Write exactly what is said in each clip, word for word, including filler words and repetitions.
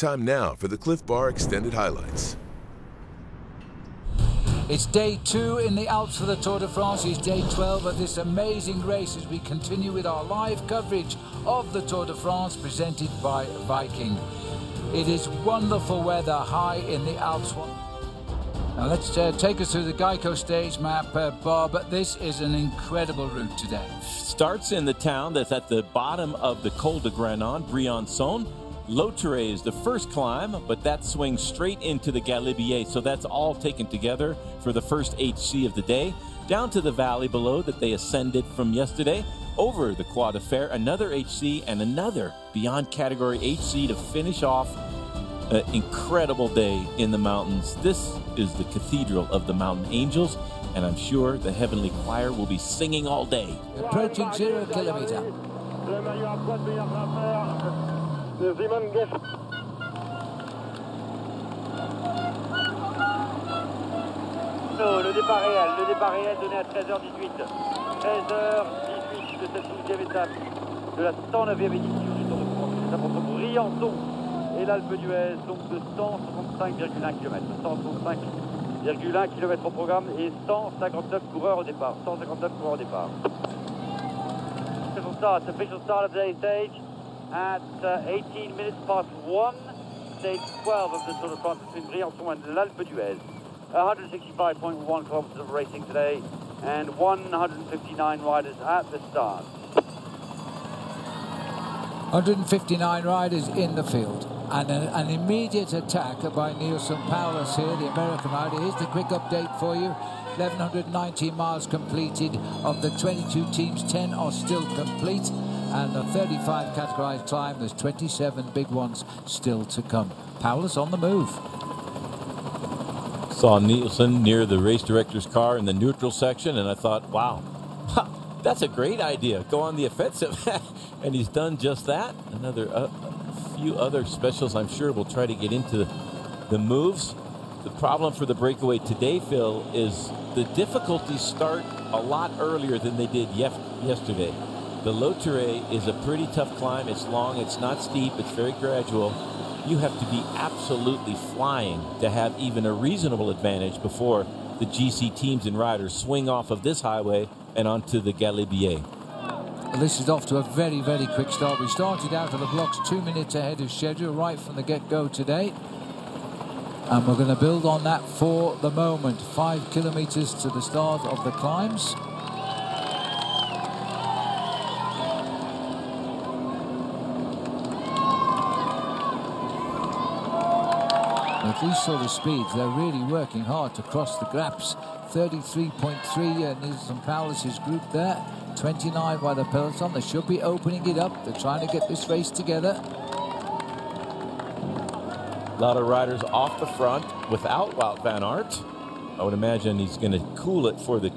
Time now for the Cliff Bar Extended Highlights. It's day two in the Alps for the Tour de France. It's day twelve of this amazing race as we continue with our live coverage of the Tour de France presented by Viking. It is wonderful weather high in the Alps. Now let's uh, take us through the Geico stage map, uh, Bob. This is an incredible route today. Starts in the town that's at the bottom of the Col de Granon, Briançon. L'Autre is the first climb, but that swings straight into the Galibier, so that's all taken together for the first H C of the day. Down to the valley below that they ascended from yesterday, over the Croix de Fer, another H C and another beyond category H C to finish off an incredible day in the mountains. This is the Cathedral of the Mountain Angels, and I'm sure the Heavenly Choir will be singing all day. Approaching zero kilometer. Simon Geschke. Le départ réel, le départ réel donné à treize heures dix-huit. treize heures dix-huit de cette douzième étape de la cent neuvième édition du Tour de France. C'est à propos de Briançon et l'Alpe d'Huez, donc de cent soixante-cinq virgule un kilomètres. cent soixante-cinq virgule un kilomètres au programme et cent cinquante-neuf coureurs au départ. cent cinquante-neuf coureurs au départ. Official start, official start of today's stage. At uh, eighteen minutes past one, stage twelve of the Tour de France between Briançon and l'Alpe d'Huez. one hundred sixty-five point one kilometers of racing today, and one hundred fifty-nine riders at the start. one hundred fifty-nine riders in the field, and a, an immediate attack by Neilson Powless here, the American rider. Here's the quick update for you. eleven ninety miles completed of the twenty-two teams, ten are still complete. And the thirty-five categorized climb, there's twenty-seven big ones still to come. Powless on the move. Saw Neilson near the race director's car in the neutral section, and I thought, wow, ha, that's a great idea. Go on the offensive. And he's done just that. Another uh, a few other specials, I'm sure, will try to get into the, the moves. The problem for the breakaway today, Phil, is the difficulties start a lot earlier than they did yesterday. The L'Autre is a pretty tough climb. It's long, it's not steep, it's very gradual. You have to be absolutely flying to have even a reasonable advantage before the G C teams and riders swing off of this highway and onto the Galibier. This is off to a very, very quick start. We started out of the blocks two minutes ahead of schedule right from the get-go today. And we're going to build on that for the moment. Five kilometers to the start of the climbs. At these sort of speeds, they're really working hard to cross the gaps. thirty-three point three, and Neilson Powless' group there. twenty-nine by the peloton. They should be opening it up. They're trying to get this race together. A lot of riders off the front without Wout Van Aert. I would imagine he's going to cool it for the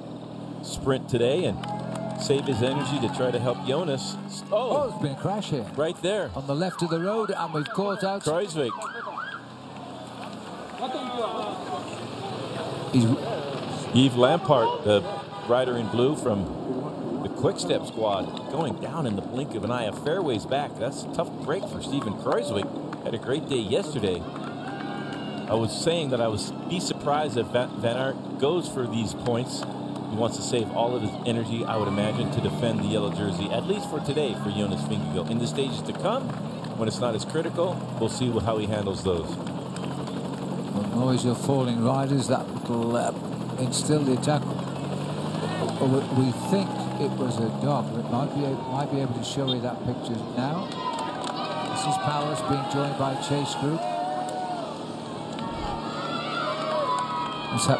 sprint today and save his energy to try to help Jonas. Oh, oh there's been a crash here. Right there. On the left of the road, and we've caught out Kruijswijk. He's Yves Lampaert, the rider in blue from the Quick Step squad, going down in the blink of an eye, a fairways back. That's a tough break for Steven Kruijswijk. Had a great day yesterday. I was saying that I would be surprised if Van Aert goes for these points. He wants to save all of his energy, I would imagine, to defend the yellow jersey, at least for today, for Jonas Vingegaard. In the stages to come, when it's not as critical, we'll see how he handles those. Noise of falling riders that will uh, instill the attack. We think it was a dog, but it might be, able, might be able to show you that picture now. This is Powless being joined by Chase Group. What's that?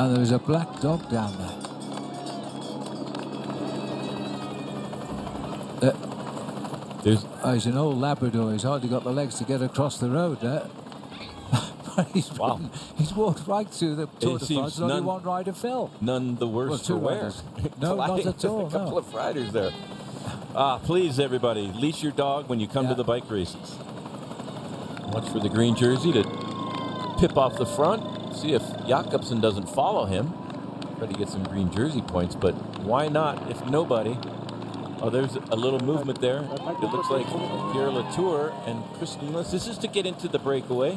And there's a black dog down there. There's oh, he's an old Labrador. He's hardly got the legs to get across the road there. he's, wow. been, he's walked right through the Tour de France. Only one rider fell. None the worse well, for wear. No, not at all. A couple no. of riders there. Ah, please, everybody, leash your dog when you come yeah. to the bike races. Watch for the green jersey to pip off the front. See if Jakobsen doesn't follow him. try to get some green jersey points, but why not if nobody? Oh, there's a little movement there. It looks like Pierre Latour and Chris Froome. This is to get into the breakaway.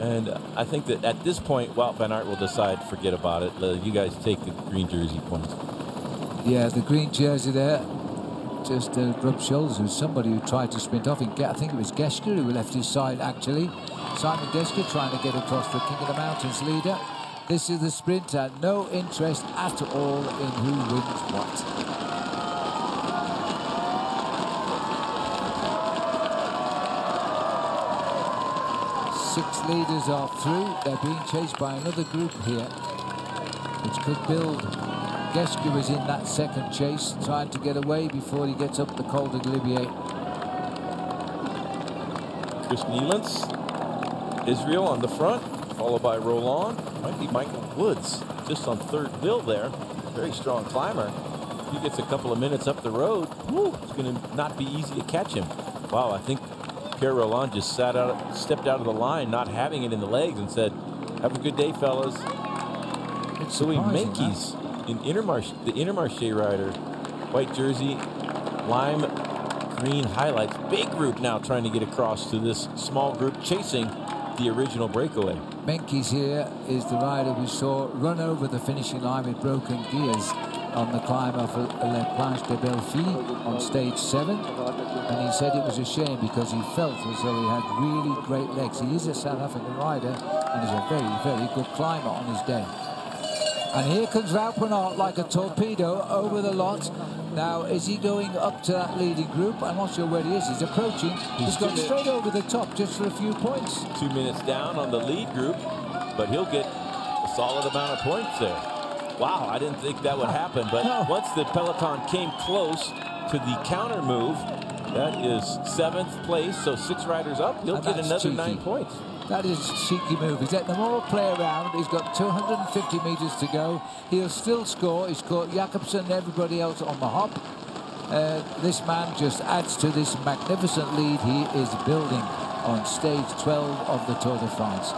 And I think that at this point, Wout Van Aert will decide, forget about it. You guys take the green jersey points. Yeah, the green jersey there just uh, rubbed shoulders with somebody who tried to sprint off. And I think it was Geschke who left his side, actually. Simon Geschke trying to get across for King of the Mountains leader. This is the sprinter. No interest at all in who wins what. Six leaders are through. They're being chased by another group here, which could build. Geschke was in that second chase, trying to get away before he gets up the Col de Galibier. Chris Neilens, Israel on the front, followed by Roland. Might be Michael Woods, just on third wheel there. Very strong climber. If he gets a couple of minutes up the road, woo, it's going to not be easy to catch him. Wow, I think Pierre Roland just sat out, stepped out of the line, not having it in the legs, and said, "Have a good day, fellas." It's Louis Meintjes, in Intermarché, the Intermarché rider, white jersey, lime green highlights. Big group now trying to get across to this small group chasing the original breakaway. Meintjes here is the rider we saw run over the finishing line with broken gears on the climb of La Planche de Belfi on stage seven. And he said it was a shame because he felt as though he had really great legs. He is a South African rider and is a very, very good climber on his day. And here comes Wout Van Aert like a torpedo over the lot. Now, is he going up to that leading group? I'm not sure where he is. He's approaching. He's, He's gone straight over the top just for a few points. Two minutes down on the lead group, but he'll get a solid amount of points there. Wow, I didn't think that would happen. But no. Once the peloton came close to the counter move, that is seventh place, so six riders up. He'll get another cheeky. nine points. That is a cheeky move. He's letting them all play around. He's got two hundred fifty metres to go. He'll still score. He's caught Jakobsen and everybody else on the hop. Uh, this man just adds to this magnificent lead he is building on stage twelve of the Tour de France.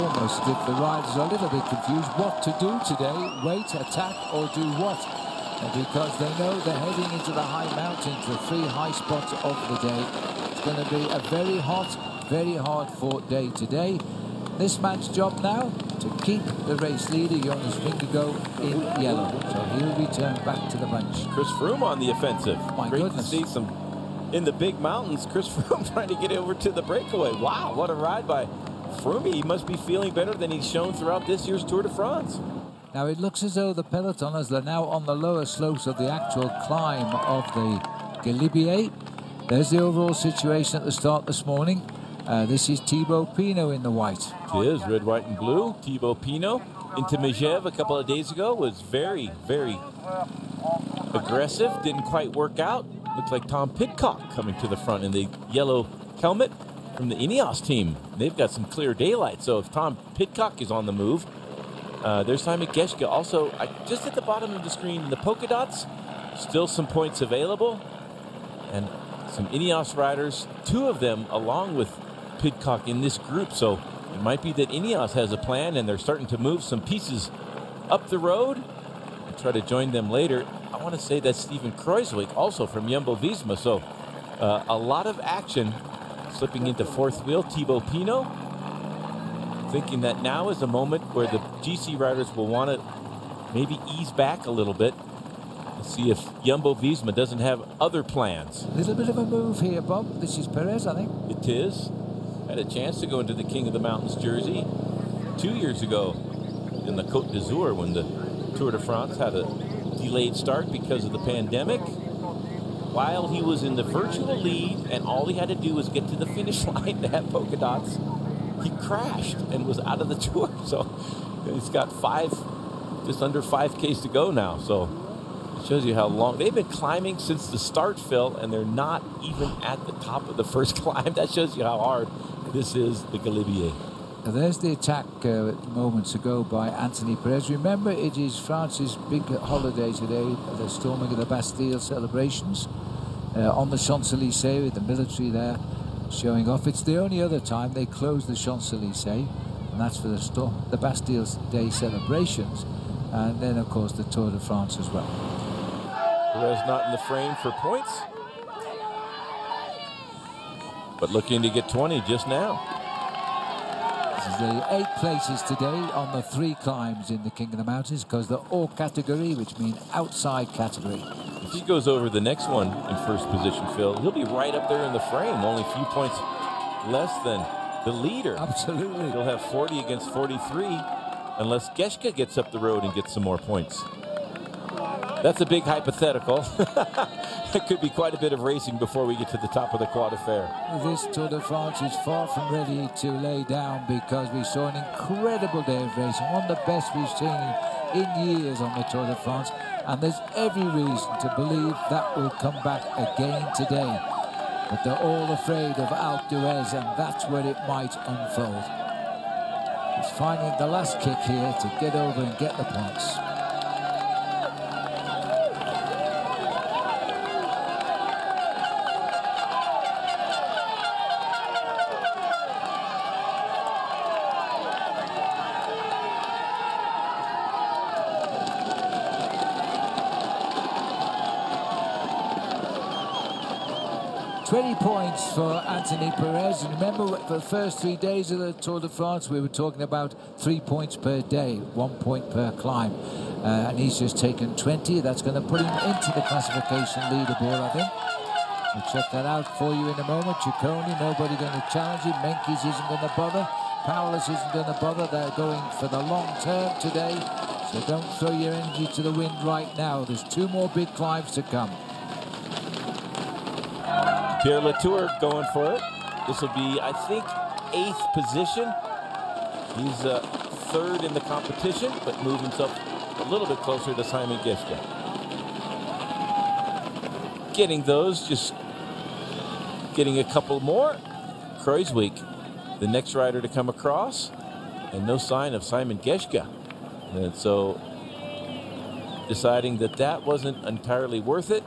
Almost if the riders are a little bit confused what to do today, wait, attack, or do what? Because they know they're heading into the high mountains, the three high spots of the day. It's going to be a very hot, very hard-fought day today. This man's job now to keep the race leader, Jonas Vingegaard, in yellow. So he'll return back to the bunch. Chris Froome on the offensive. My Great goodness. to see some in the big mountains. Chris Froome trying to get over to the breakaway. Wow, what a ride by Froome. He must be feeling better than he's shown throughout this year's Tour de France. Now it looks as though the peloton, as they're now on the lower slopes of the actual climb of the Galibier. There's the overall situation at the start this morning. Uh, this is Thibaut Pinot in the white. It is red, white, and blue. Thibaut Pinot into Megève a couple of days ago was very, very aggressive. Didn't quite work out. Looks like Tom Pidcock coming to the front in the yellow helmet. From the Ineos team, they've got some clear daylight. So if Tom Pidcock is on the move, uh, there's Simon Geschke. Also, I, just at the bottom of the screen, the polka dots, still some points available. And some Ineos riders, two of them along with Pidcock in this group. So it might be that Ineos has a plan and they're starting to move some pieces up the road and try to join them later. I want to say that's Steven Kruijswijk, also from Jumbo Visma. So uh, a lot of action. Slipping into fourth wheel, Thibaut Pinot, thinking that now is a moment where the G C riders will want to maybe ease back a little bit and see if Jumbo Visma doesn't have other plans. A little bit of a move here, Bob. This is Perez, I think. It is. Had a chance to go into the King of the Mountains jersey two years ago in the Côte d'Azur when the Tour de France had a delayed start because of the pandemic. While he was in the virtual lead and all he had to do was get to the finish line to have polka dots, he crashed and was out of the tour. So he's got five, just under five Ks to go now. So it shows you how long they've been climbing since the start, Phil, and they're not even at the top of the first climb. That shows you how hard this is, the Galibier. Now, there's the attack uh, moments ago by Anthony Perez. Remember, it is France's big holiday today. The storming of the Bastille celebrations uh, on the Champs-Élysées with the military there showing off. It's the only other time they close the Champs-Élysées, and that's for the, storm, the Bastille Day celebrations, and then, of course, the Tour de France as well. Perez not in the frame for points, but looking to get twenty just now. This is the eight places today on the three climbs in the King of the Mountains, because they're all category, which means outside category. If he goes over the next one in first position, Phil, he'll be right up there in the frame, only a few points less than the leader. Absolutely. He'll have forty against forty-three, unless Geschke gets up the road and gets some more points. That's a big hypothetical. It could be quite a bit of racing before we get to the top of the Croix de Fer. This Tour de France is far from ready to lay down, because we saw an incredible day of racing, one of the best we've seen in years on the Tour de France, and there's every reason to believe that will come back again today. But they're all afraid of Alpe d'Huez, and that's where it might unfold. It's finding the last kick here to get over and get the points. twenty points for Anthony Perez. And remember, for the first three days of the Tour de France, we were talking about three points per day, one point per climb. Uh, and he's just taken twenty. That's going to put him into the classification leaderboard, I think. We'll check that out for you in a moment. Ciccone, nobody going to challenge him. Meintjes isn't going to bother. Powless isn't going to bother. They're going for the long term today. So don't throw your energy to the wind right now. There's two more big climbs to come. Pierre Latour going for it. This will be, I think, eighth position. He's uh, third in the competition, but moves himself a little bit closer to Simon Geschke. Getting those, just getting a couple more. Kruijswijk, the next rider to come across, and no sign of Simon Geschke. And so deciding that that wasn't entirely worth it,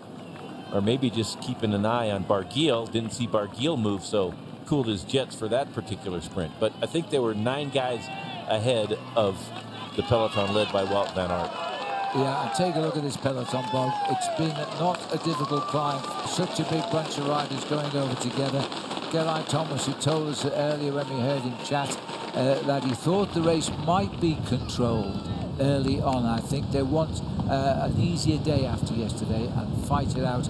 or maybe just keeping an eye on Barguil. Didn't see Barguil move, so cooled his jets for that particular sprint. But I think there were nine guys ahead of the peloton led by Wout Van Aert. Yeah, and take a look at this peloton, Bob. It's been not a difficult climb. Such a big bunch of riders going over together. Geraint Thomas, who told us earlier when we heard him chat, uh, that he thought the race might be controlled early on. I think they want uh, an easier day after yesterday and fight it out,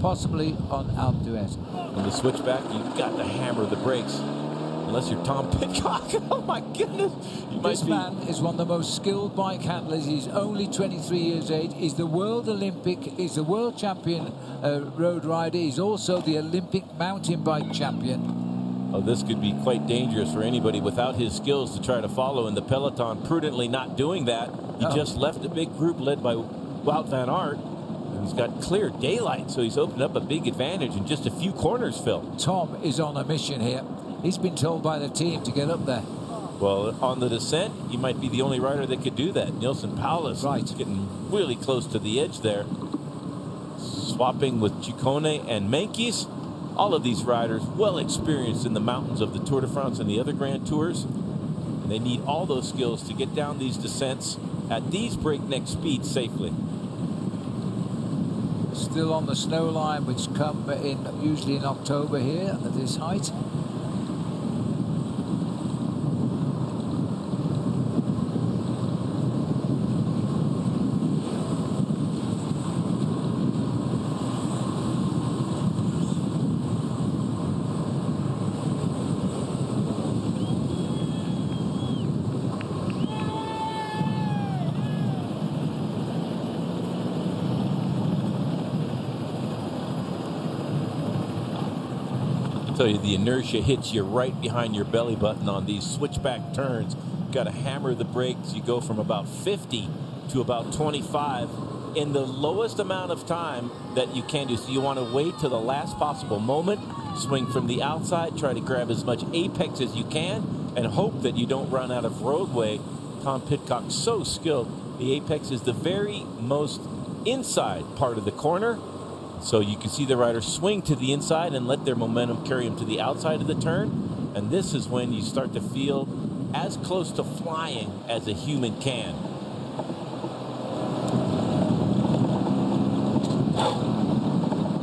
possibly on Alpe d'Huez. On the switchback, you've got to hammer the brakes, unless you're Tom Pidcock. Oh my goodness! You this might be... man is one of the most skilled bike handlers. He's only twenty-three years of age. He's the world Olympic. He's the world champion uh, road rider. He's also the Olympic mountain bike champion. Oh, this could be quite dangerous for anybody without his skills to try to follow in the peloton. Prudently not doing that. He oh. just left a big group led by Wout Van Aert. He's got clear daylight, so he's opened up a big advantage in just a few corners, Phil. Tom is on a mission here. He's been told by the team to get up there. Well, on the descent, he might be the only rider that could do that. Neilson Powless right. getting really close to the edge there. Swapping with Ciccone and Meintjes. All of these riders well experienced in the mountains of the Tour de France and the other Grand Tours. And they need all those skills to get down these descents at these breakneck speeds safely. Still on the snow line, which come in usually in October here at this height. You, the inertia hits you right behind your belly button on these switchback turns. You've got to hammer the brakes. You go from about fifty to about twenty-five in the lowest amount of time that you can do. So you want to wait till the last possible moment, swing from the outside, try to grab as much apex as you can, and hope that you don't run out of roadway. Tom Pidcock, so skilled. The apex is the very most inside part of the corner. So you can see the rider swing to the inside and let their momentum carry them to the outside of the turn. And this is when you start to feel as close to flying as a human can.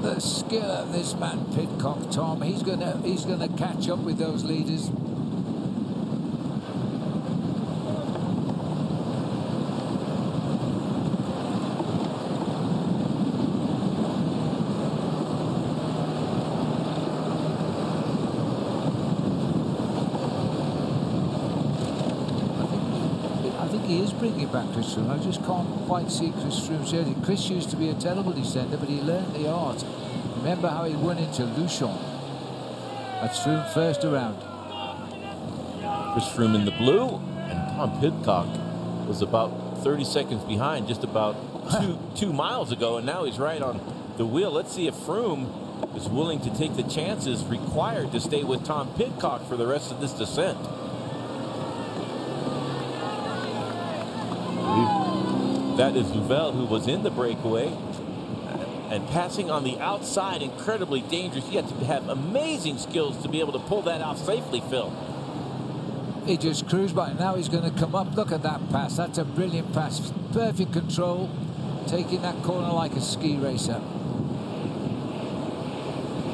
The skill of this man, Pidcock, Tom, he's gonna, he's gonna catch up with those leaders. Bringing back Chris Froome, I just can't quite see Chris Froome's early. Chris used to be a terrible descender, but he learned the art. Remember how he went into Luchon. That's Froome first around. Chris Froome in the blue, and Tom Pidcock was about thirty seconds behind, just about two, two miles ago, and now he's right on the wheel. Let's see if Froome is willing to take the chances required to stay with Tom Pidcock for the rest of this descent. That is Vuvel, who was in the breakaway and passing on the outside, incredibly dangerous. You have to have amazing skills to be able to pull that off safely, Phil. He just cruised by. Now he's going to come up. Look at that pass. That's a brilliant pass. Perfect control, taking that corner like a ski racer.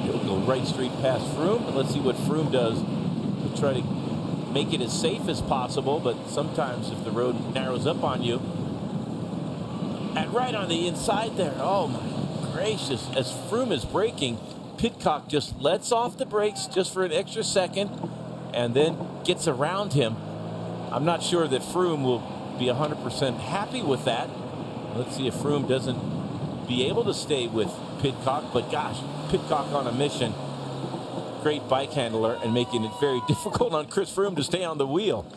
He'll go right straight past Froome. Let's see what Froome does. He'll try to make it as safe as possible, but sometimes if the road narrows up on you. And right on the inside there, oh my gracious, as Froome is braking, Pidcock just lets off the brakes just for an extra second and then gets around him. I'm not sure that Froome will be one hundred percent happy with that. Let's see if Froome doesn't be able to stay with Pidcock, but gosh, Pidcock on a mission. Great bike handler and making it very difficult on Chris Froome to stay on the wheel.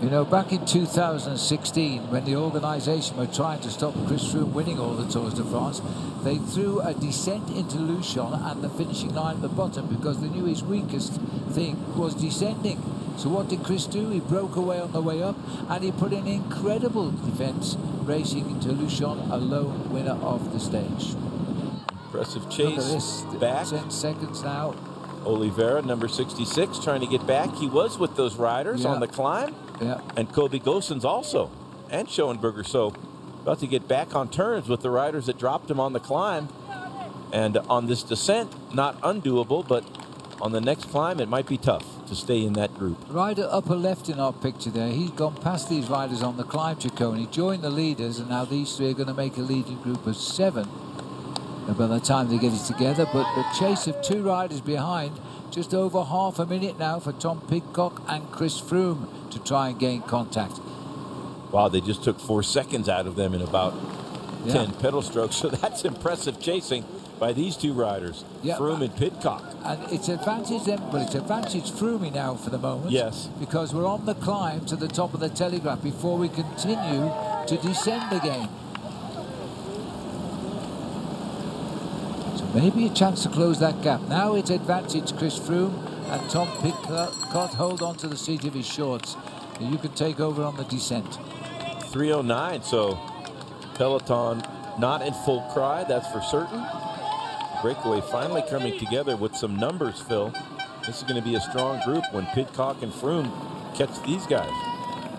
You know, back in two thousand sixteen, when the organization were trying to stop Chris Froome winning all the Tours de France, they threw a descent into Luchon and the finishing line at the bottom because they knew his weakest thing was descending. So what did Chris do? He broke away on the way up and he put an incredible defense, racing into Luchon, a lone winner of the stage. Impressive chase back. ten seconds now. Oliveira, number sixty-six, trying to get back. He was with those riders yeah. on the climb. Yeah. And Colby Gosens also, and Schoenberger. So about to get back on terms with the riders that dropped him on the climb. And on this descent, not undoable, but on the next climb, it might be tough to stay in that group. Rider upper left in our picture there, he's gone past these riders on the climb, Ciccone. He joined the leaders, and now these three are going to make a leading group of seven. By the time they get it together, but the chase of two riders behind, just over half a minute now for Tom Pidcock and Chris Froome to try and gain contact. Wow, they just took four seconds out of them in about yeah. ten pedal strokes, so that's impressive chasing by these two riders, yeah, Froome and Pidcock. And it's advantage them, but it's advantage Froome now for the moment. Yes. Because we're on the climb to the top of the Telegraph before we continue to descend again. Maybe a chance to close that gap. Now it's advantage Chris Froome, and Tom Pidcock can't hold on to the seat of his shorts. You can take over on the descent. three oh nine, so Peloton not in full cry, that's for certain. Breakaway finally coming together with some numbers, Phil. This is going to be a strong group when Pidcock and Froome catch these guys.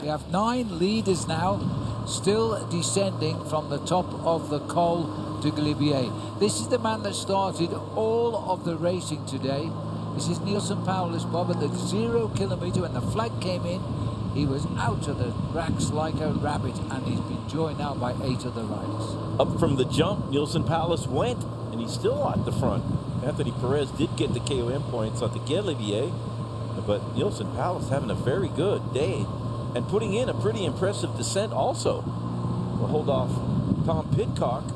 We have nine leaders now, still descending from the top of the Col de Galibier. This is the man that started all of the racing today. This is Neilson Powless, Bob, at the zero kilometre. When the flag came in, he was out of the racks like a rabbit, and he's been joined now by eight other riders. Up from the jump, Neilson Powless went, and he's still at the front. Anthony Perez did get the K O M points at the Galibier, but Neilson Powless having a very good day and putting in a pretty impressive descent also. We'll hold off Tom Pidcock.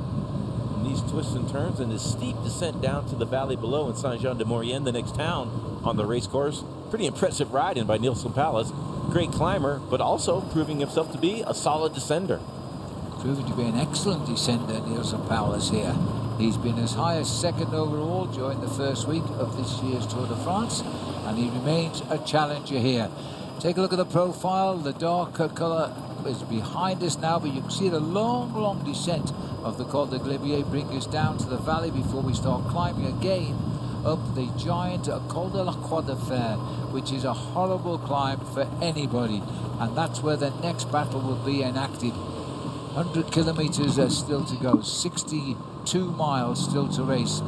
These twists and turns and his steep descent down to the valley below in Saint-Jean-de-Maurienne, the next town on the race course. Pretty impressive ride in by Neilson Powless. Great climber, but also proving himself to be a solid descender. Proving to be an excellent descender, Neilson Powless here. He's been as high as second overall during the first week of this year's Tour de France, and he remains a challenger here. Take a look at the profile. The dark colour is behind us now, but you can see the long, long descent of the Col de Galibier bringing us down to the valley before we start climbing again up the giant Col de la Croix de Fer, which is a horrible climb for anybody, and that's where the next battle will be enacted. one hundred kilometres are still to go, sixty-two miles still to race.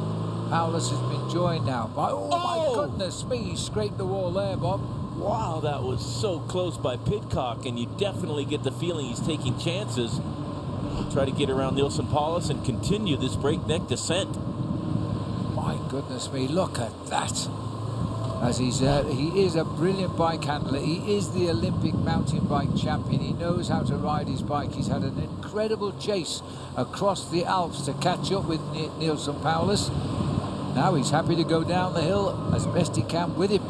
Powless has been joined now by, oh, oh my goodness me, he scraped the wall there, Bob. Wow, that was so close by Pidcock, and you definitely get the feeling he's taking chances. Try to get around Neilson Powless and continue this breakneck descent. My goodness me, look at that. As he's, uh, he is a brilliant bike handler. He is the Olympic mountain bike champion. He knows how to ride his bike. He's had an incredible chase across the Alps to catch up with Neilson Powless. Now he's happy to go down the hill as best he can with him.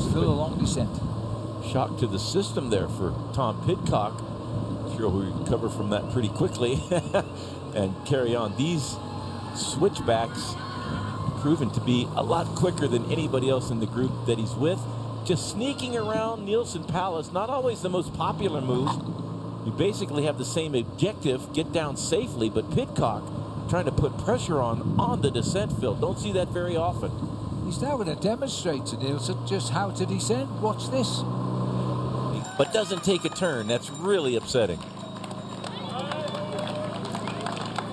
Still a long descent. Shock to the system there for Tom Pidcock. I'm sure we recover from that pretty quickly and carry on. These switchbacks proven to be a lot quicker than anybody else in the group that he's with. Just sneaking around Neilson Powless, not always the most popular move. You basically have the same objective, get down safely, but Pidcock trying to put pressure on on the descent, Phil. Don't see that very often. He's now going to demonstrate to Neilson just how to descend. Watch this. But doesn't take a turn. That's really upsetting.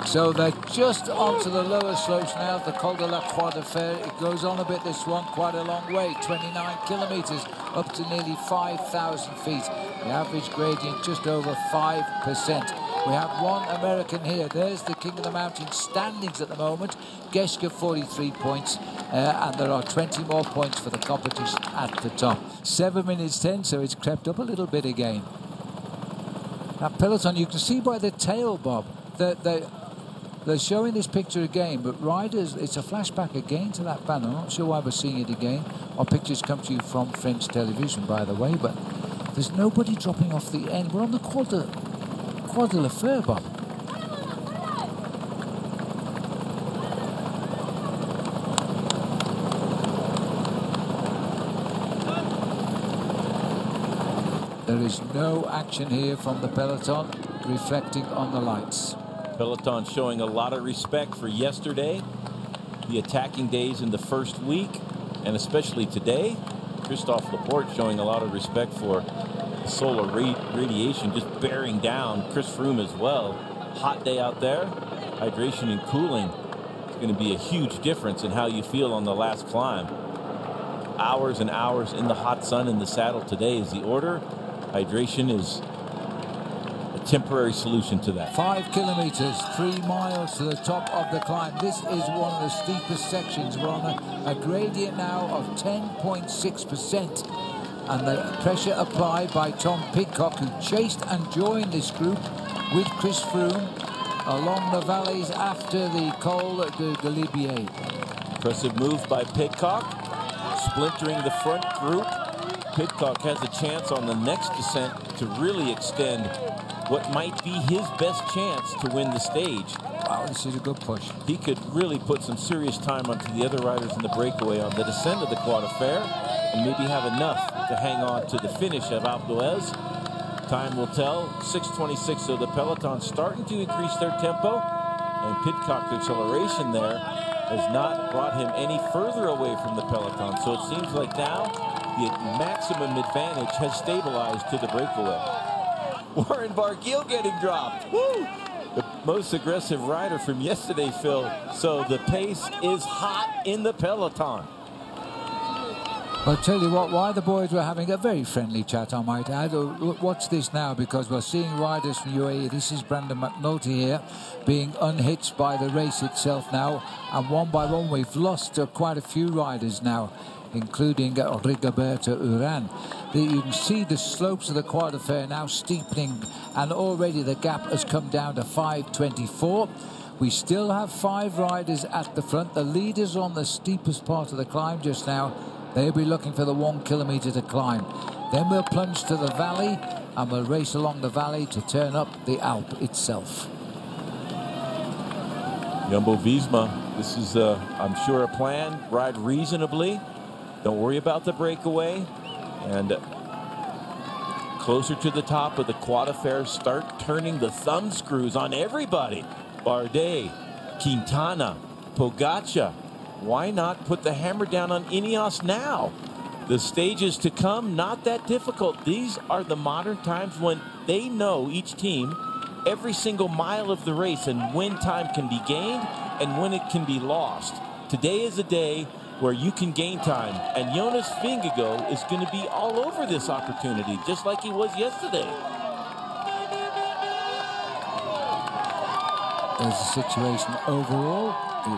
So they're just onto the lower slopes now. The Col de la Croix de Fer. It goes on a bit, this one, quite a long way. twenty-nine kilometres, up to nearly five thousand feet. The average gradient just over five percent. We have one American here. There's the King of the Mountain standings at the moment. Geschke, forty-three points, uh, and there are twenty more points for the competition at the top. seven minutes ten, so it's crept up a little bit again. That peloton, you can see by the tail, Bob, that they, they're showing this picture again, but riders, it's a flashback again to that banner. I'm not sure why we're seeing it again. Our pictures come to you from French television, by the way, but there's nobody dropping off the end. We're on the quarter... Croix de la Fer, Bob. There is no action here from the peloton, reflecting on the lights. Peloton showing a lot of respect for yesterday, the attacking days in the first week, and especially today. Christophe Laporte showing a lot of respect for solar radiation just bearing down. Chris Froome as well. Hot day out there. Hydration and cooling is going to be a huge difference in how you feel on the last climb. Hours and hours in the hot sun in the saddle today is the order. Hydration is a temporary solution to that. Five kilometers, three miles to the top of the climb. This is one of the steepest sections. We're on a, a gradient now of ten point six percent. And the pressure applied by Tom Pidcock, who chased and joined this group with Chris Froome along the valleys after the Col de Galibier. Impressive move by Pidcock, splintering the front group. Pidcock has a chance on the next descent to really extend what might be his best chance to win the stage. Wow, this is a good push. He could really put some serious time onto the other riders in the breakaway on the descent of the Croix de Fer, and maybe have enough to hang on to the finish of Alpe d'Huez. Time will tell. six twenty-six, so the peloton starting to increase their tempo, and Pidcock's acceleration there has not brought him any further away from the peloton. So it seems like now the maximum advantage has stabilized to the breakaway. Warren Barguil getting dropped. Woo! The most aggressive rider from yesterday, Phil. So the pace is hot in the peloton. I'll tell you what, while the boys were having a very friendly chat, I might add, watch this now, because we're seeing riders from U A E. This is Brandon McNulty here, being unhitched by the race itself now. And one by one, we've lost uh, quite a few riders now, including uh, Rigoberto Urán. The, you can see the slopes of the Croix de Fer now steepening, and already the gap has come down to five twenty-four. We still have five riders at the front. The leaders on the steepest part of the climb just now. They'll be looking for the one kilometre to climb. Then we'll plunge to the valley, and we'll race along the valley to turn up the Alp itself. Jumbo Visma, this is, uh, I'm sure, a plan. Ride reasonably. Don't worry about the breakaway. And closer to the top of the Croix de Fer, start turning the thumb screws on everybody. Bardet, Quintana, Pogačar. Why not put the hammer down on Ineos now? The stages to come, not that difficult. These are the modern times when they know, each team, every single mile of the race and when time can be gained and when it can be lost. Today is a day where you can gain time, and Jonas Vingegaard is going to be all over this opportunity, just like he was yesterday. There's the situation overall.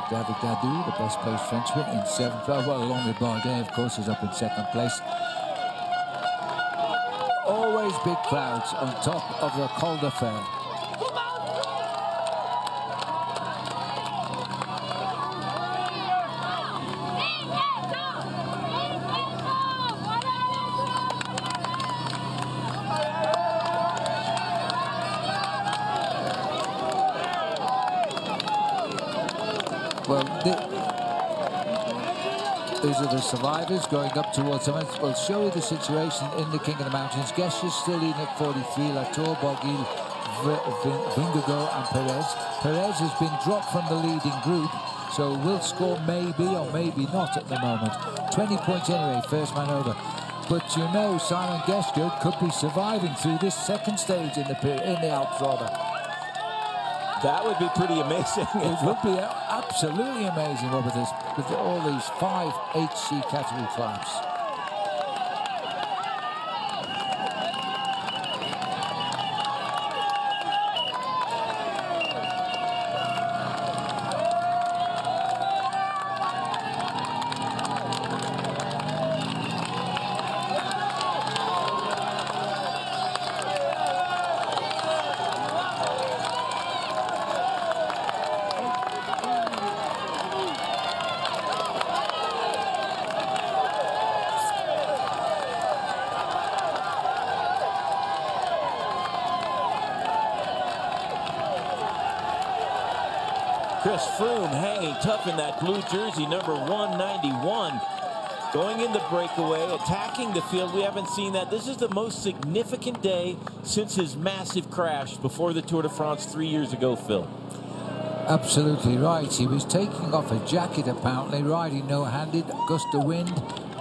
David Gaudu, the best placed Frenchman, in seventh, well, along with Bardet, of course, is up in second place. Always big crowds on top of the Col de Fer. Well, the, these are the survivors going up towards them. Well, show you the situation in the King of the Mountains. Geschke is still in at forty-three. Latour, Barguil, Vingegaard and Perez. Perez has been dropped from the leading group, so will score maybe or maybe not at the moment. twenty points anyway, first man over. But you know Simon Geschke could be surviving through this second stage in the, in the Alps, rather. That would be pretty amazing. It would be absolutely amazing over this, with all these five H C category climbs. Chris Froome hanging tough in that blue jersey, number one ninety-one. Going in the breakaway, attacking the field. We haven't seen that. This is the most significant day since his massive crash before the Tour de France three years ago, Phil. Absolutely right. He was taking off a jacket, apparently, riding no-handed. Gust of wind,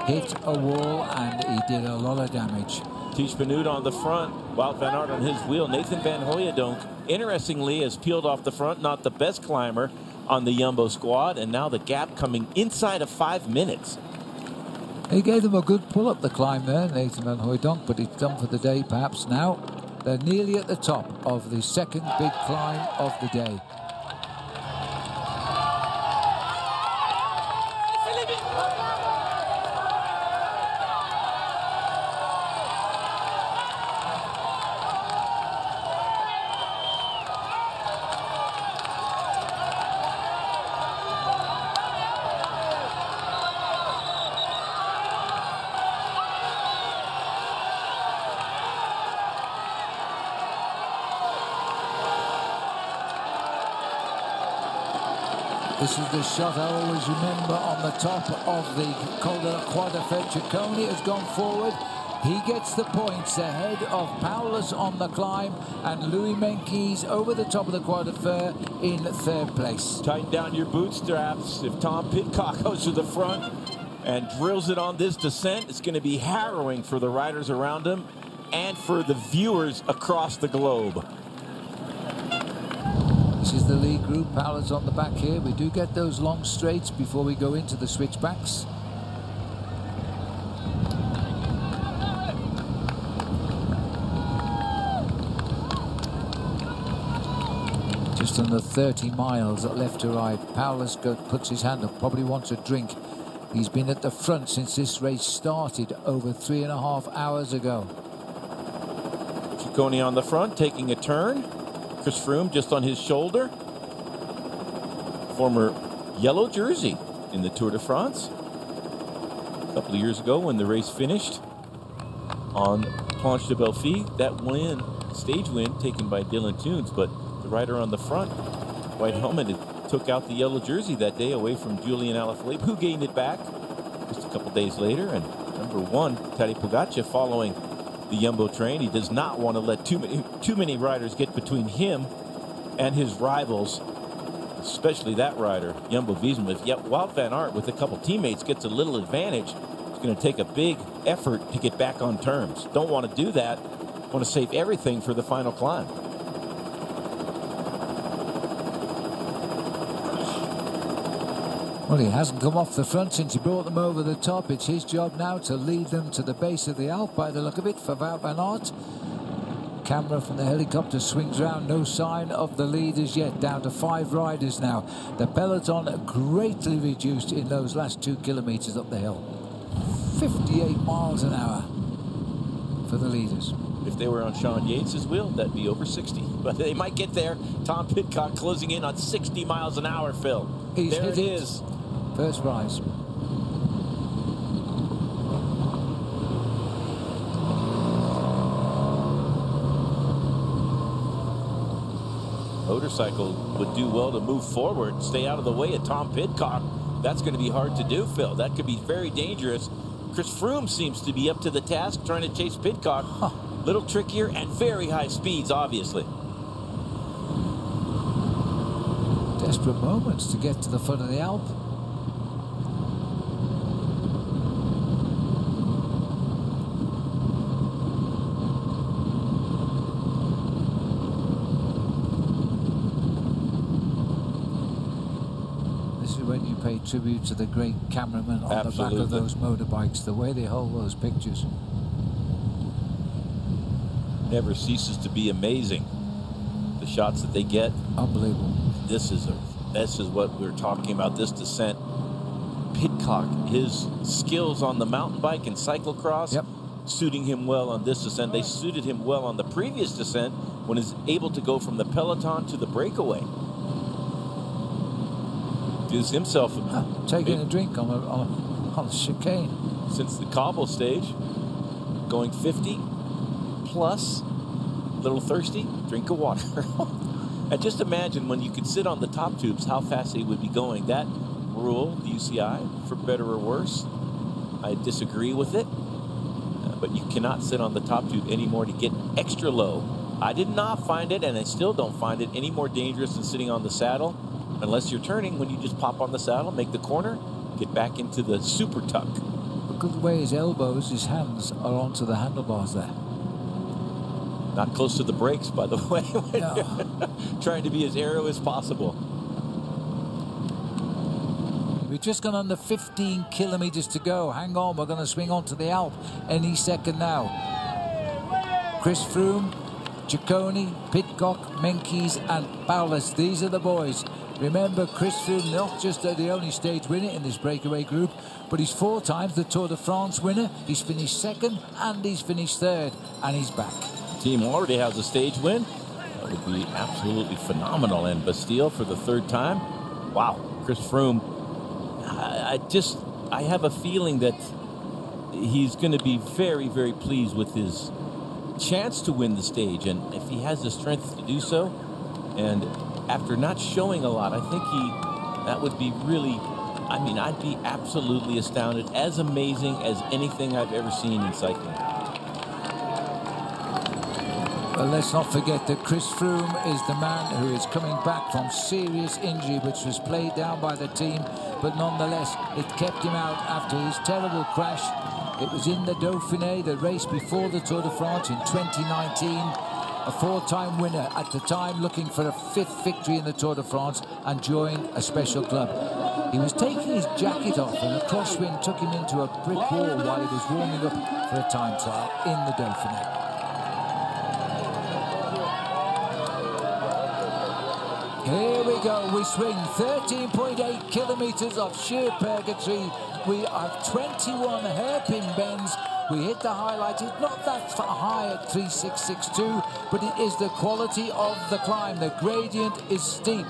hit a wall, and he did a lot of damage. Ties Benoot on the front, Wout Van Aert on his wheel, Nathan Van Hooijdonk, interestingly, has peeled off the front, not the best climber on the Jumbo squad, and now the gap coming inside of five minutes. He gave them a good pull-up, the climb there, Nathan Van Hooijdonk, but it's done for the day, perhaps now. They're nearly at the top of the second big climb of the day. This is the shot I always remember on the top of the Col de la Croix de Fer. Ciccone has gone forward. He gets the points ahead of Powless on the climb, and Louis Meintjes over the top of the Croix de Fer in third place. Tighten down your bootstraps. If Tom Pidcock goes to the front and drills it on this descent, it's going to be harrowing for the riders around him and for the viewers across the globe. This is the lead group. Powless on the back here. We do get those long straights before we go into the switchbacks. Just under thirty miles left to ride. Powless puts his hand up, probably wants a drink. He's been at the front since this race started over three and a half hours ago. Ciccone on the front, taking a turn. Chris Froome just on his shoulder. Former yellow jersey in the Tour de France. A couple of years ago when the race finished on Planche de Belfi, that win, stage win taken by Dylan Teuns, but the rider on the front, white helmeted took out the yellow jersey that day away from Julian Alaphilippe, who gained it back just a couple days later. And number one, Tadej Pogačar, following the Jumbo train. He does not want to let too many too many riders get between him and his rivals, especially that rider, Jumbo Visma. If yet Wout Van Aert with a couple teammates gets a little advantage, it's going to take a big effort to get back on terms. Don't want to do that. Want to save everything for the final climb. Well, he hasn't come off the front since he brought them over the top. It's his job now to lead them to the base of the Alpe by the look of it for Wout Van Aert. Camera from the helicopter swings round. No sign of the leaders yet. Down to five riders now. The peloton greatly reduced in those last two kilometres up the hill. fifty-eight miles an hour for the leaders. If they were on Sean Yates' wheel, that'd be over sixty. But they might get there. Tom Pidcock closing in on sixty miles an hour, Phil. He's there hit it, it is. First rise. Motorcycle would do well to move forward, stay out of the way of Tom Pidcock. That's going to be hard to do, Phil. That could be very dangerous. Chris Froome seems to be up to the task, trying to chase Pidcock. Huh. Little trickier and very high speeds, obviously. Desperate moments to get to the foot of the Alp. Pay tribute to the great cameraman on Absolutely. the back of those motorbikes, the way they hold those pictures. Never ceases to be amazing, the shots that they get. Unbelievable. This is a, this is what we're talking about, this descent. Pidcock, his skills on the mountain bike and cyclocross, yep. suiting him well on this descent. They suited him well on the previous descent when he's able to go from the peloton to the breakaway. Is himself ah, taking big, a drink on a, on, a, on a chicane since the cobble stage, going fifty plus, a little thirsty, drink of water. And just imagine when you could sit on the top tubes how fast they would be going. That rule, the U C I, for better or worse, I disagree with it, uh, but you cannot sit on the top tube anymore to get extra low. I did not find it, and I still don't find it any more dangerous than sitting on the saddle. Unless you're turning, when you just pop on the saddle, make the corner, get back into the super tuck. Look at the way his elbows, his hands are onto the handlebars there. Not close to the brakes, by the way. No. Trying to be as aero as possible. We've just gone under fifteen kilometers to go. Hang on, we're going to swing onto the Alp any second now. Chris Froome, Ciccone, Pidcock, Meintjes and Powless. These are the boys. Remember, Chris Froome, not just the only stage winner in this breakaway group, but he's four times the Tour de France winner. He's finished second and he's finished third, and he's back. Team already has a stage win. That would be absolutely phenomenal. And Bastille for the third time. Wow, Chris Froome. I, I just, I have a feeling that he's going to be very, very pleased with his chance to win the stage, and if he has the strength to do so. And after not showing a lot, I think he, that would be really, I mean, I'd be absolutely astounded, as amazing as anything I've ever seen in cycling. Well, let's not forget that Chris Froome is the man who is coming back from serious injury, which was played down by the team, but nonetheless, it kept him out after his terrible crash. It was in the Dauphiné, the race before the Tour de France in twenty nineteen. A four-time winner at the time, looking for a fifth victory in the Tour de France and joined a special club. He was taking his jacket off and a crosswind took him into a brick wall while he was warming up for a time trial in the Dauphiné. Here we go, we swing thirteen point eight kilometers of sheer purgatory. We have twenty-one hairpin bends. We hit the highlight. It's not that high at three six six two, but it is the quality of the climb. The gradient is steep.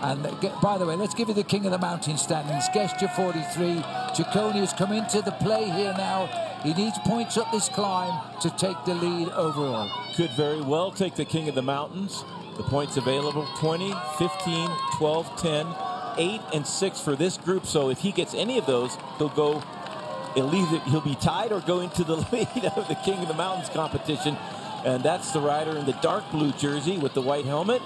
And by the way, let's give you the king of the mountain standings. Geschke forty-three. Ciccone has come into the play here now. He needs points up this climb to take the lead overall. Could very well take the king of the mountains. The points available, twenty, fifteen, twelve, ten, eight, and six for this group. So if he gets any of those, he'll go, he'll either, he'll be tied or go into the lead of the King of the Mountains competition. And that's the rider in the dark blue jersey with the white helmet,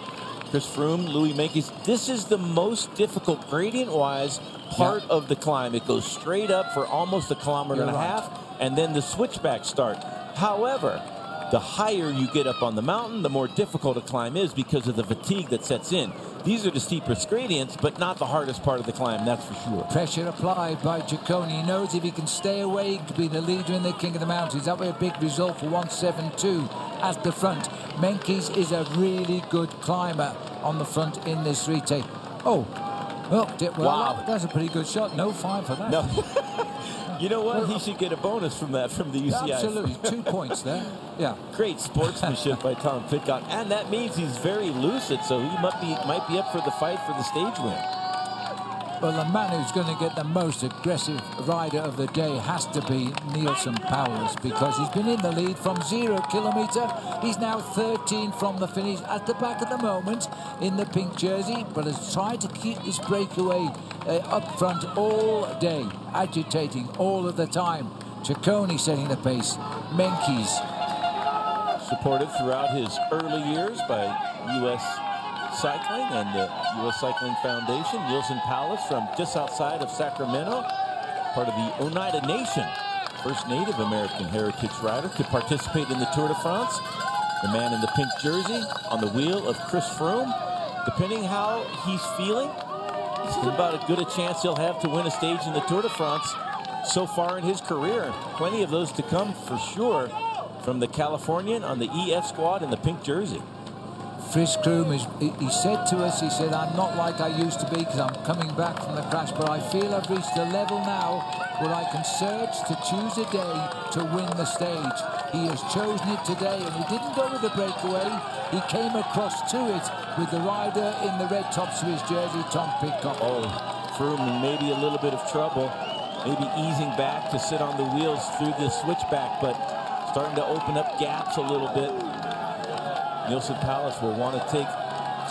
Chris Froome, Louis Meintjes. This is the most difficult gradient-wise part yeah. of the climb. It goes straight up for almost a kilometer You're and a right. half, and then the switchbacks start. However, the higher you get up on the mountain, the more difficult a climb is because of the fatigue that sets in. These are the steepest gradients, but not the hardest part of the climb, that's for sure. Pressure applied by Ciccone. He knows if he can stay away, he could be the leader in the King of the Mountains. That way, a big result for one seven two at the front. Meintjes is a really good climber on the front in this retake. Oh, hooked it well. Wow. That, that's a pretty good shot. No fine for that. No. You know what? Well, he should get a bonus from that, from the U C I. Absolutely. Two points there. Yeah. Great sportsmanship by Tom Pidcock. And that means he's very lucid, so he might be, might be up for the fight for the stage win. Well, the man who's going to get the most aggressive rider of the day has to be Neilson Powless, because he's been in the lead from zero kilometre. He's now thirteen from the finish, at the back at the moment in the pink jersey, but has tried to keep his breakaway uh, up front all day, agitating all of the time. Ciccone setting the pace. Meintjes. Supported throughout his early years by U S Cycling and the U S Cycling Foundation. Neilson Powless from just outside of Sacramento, part of the Oneida Nation, first Native American heritage rider to participate in the Tour de France. The man in the pink jersey on the wheel of Chris Froome. Depending how he's feeling, this is about as good a chance he'll have to win a stage in the Tour de France so far in his career. Plenty of those to come for sure from the Californian on the E F squad in the pink jersey. Chris Froome, is, he said to us, he said, I'm not like I used to be because I'm coming back from the crash, but I feel I've reached a level now where I can surge to choose a day to win the stage. He has chosen it today, and he didn't go with the breakaway. He came across to it with the rider in the red tops of his jersey, Tom Pidcock. Oh, Froome, maybe a little bit of trouble, maybe easing back to sit on the wheels through this switchback, but starting to open up gaps a little bit. Neilson Powless will want to take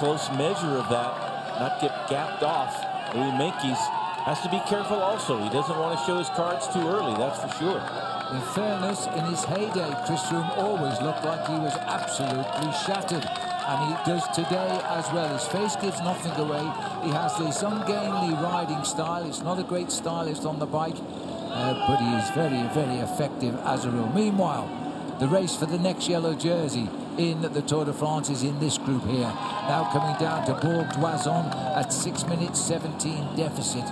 close measure of that, not get gapped off. Louis Meintjes has to be careful also. He doesn't want to show his cards too early, that's for sure. In fairness, in his heyday, Chris Froome always looked like he was absolutely shattered. And he does today as well. His face gives nothing away. He has this ungainly riding style. It's not a great stylist on the bike, uh, but he is very, very effective as a rule. Meanwhile, the race for the next yellow jersey in the Tour de France is in this group here. Now coming down to Bourg d'Oison at six minutes seventeen deficit.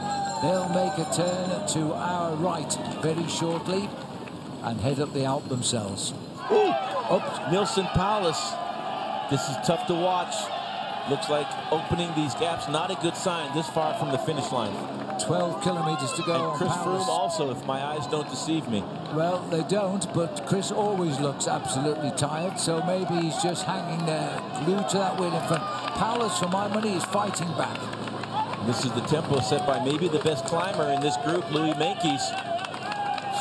They'll make a turn to our right very shortly and head up the Alp themselves. Ooh. Up Neilson Powless. This is tough to watch. Looks like opening these gaps, not a good sign this far from the finish line. twelve kilometers to go. And Chris Froome also, if my eyes don't deceive me. Well, they don't, but Chris always looks absolutely tired, so maybe he's just hanging there, glued to that wheel in front. Powless, for my money, is fighting back. This is the tempo set by maybe the best climber in this group, Louis Meintjes,